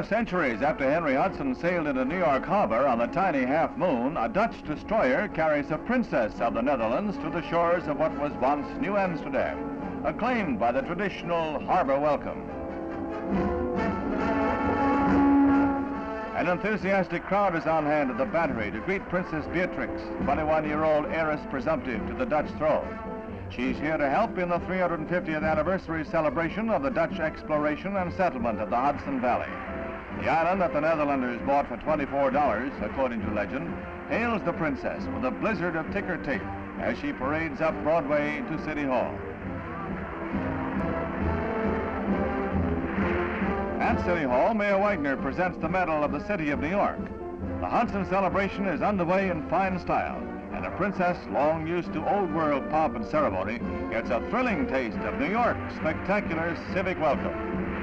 5 centuries after Henry Hudson sailed into New York harbor on the tiny Half Moon, a Dutch destroyer carries a princess of the Netherlands to the shores of what was once New Amsterdam, acclaimed by the traditional harbor welcome. An enthusiastic crowd is on hand at the Battery to greet Princess Beatrix, 21-year-old heiress presumptive to the Dutch throne. She's here to help in the 350th anniversary celebration of the Dutch exploration and settlement of the Hudson Valley. The island that the Netherlanders bought for $24, according to legend, hails the princess with a blizzard of ticker tape as she parades up Broadway to City Hall. At City Hall, Mayor Wagner presents the medal of the City of New York. The Hudson celebration is underway in fine style, and the princess, long used to old-world pomp and ceremony, gets a thrilling taste of New York's spectacular civic welcome.